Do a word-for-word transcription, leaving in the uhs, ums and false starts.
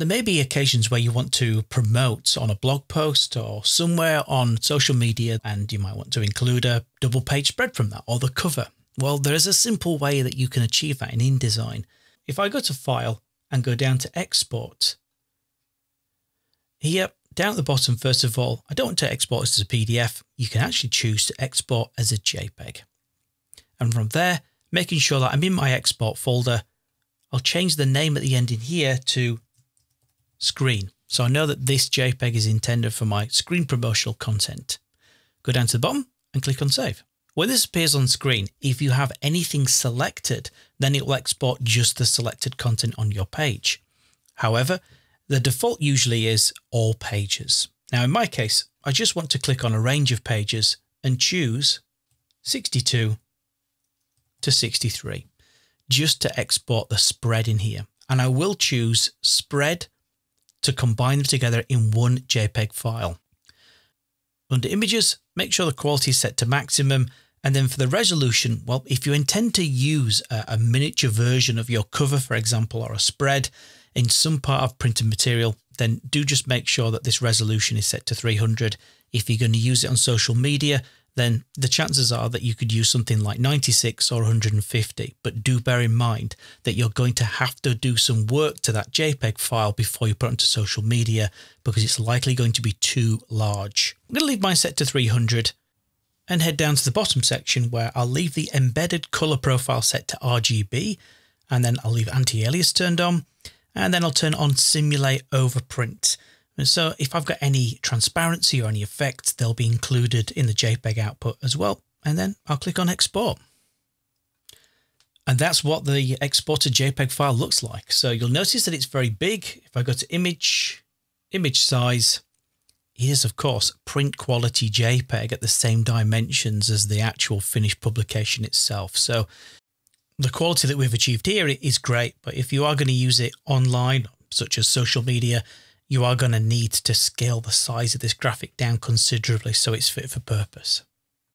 There may be occasions where you want to promote on a blog post or somewhere on social media, and you might want to include a double page spread from that or the cover. Well, there is a simple way that you can achieve that in InDesign. If I go to File and go down to Export, here down at the bottom, first of all, I don't want to export this as a P D F. You can actually choose to export as a JPEG. And from there, making sure that I'm in my export folder, I'll change the name at the end in here to Screen. So I know that this JPEG is intended for my screen promotional content. Go down to the bottom and click on Save. When this appears on screen, if you have anything selected, then it will export just the selected content on your page. However, the default usually is all pages. Now, in my case, I just want to click on a range of pages and choose sixty-two to sixty-three, just to export the spread in here. And I will choose spread to combine them together in one JPEG file. Under images, make sure the quality is set to maximum. And then for the resolution, well, if you intend to use a, a miniature version of your cover, for example, or a spread in some part of printed material, then do just make sure that this resolution is set to three hundred. If you're going to use it on social media, then the chances are that you could use something like ninety-six or one hundred fifty. But do bear in mind that you're going to have to do some work to that JPEG file before you put it onto social media, because it's likely going to be too large. I'm going to leave mine set to three hundred and head down to the bottom section, where I'll leave the embedded color profile set to R G B, and then I'll leave anti-alias turned on, and then I'll turn on simulate overprint. And so if I've got any transparency or any effects, they'll be included in the JPEG output as well. And then I'll click on export. And that's what the exported JPEG file looks like. So you'll notice that it's very big. If I go to image, image size, it is of course print quality JPEG at the same dimensions as the actual finished publication itself. So the quality that we've achieved here is great, but if you are going to use it online, such as social media, you are going to need to scale the size of this graphic down considerably so it's fit for purpose.